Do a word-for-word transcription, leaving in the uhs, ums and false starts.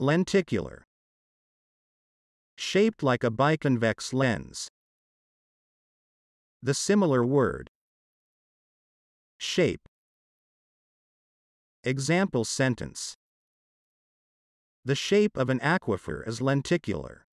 Lenticular. Shaped like a biconvex lens. The similar word. Shape. Example sentence. The shape of an aquifer is lenticular.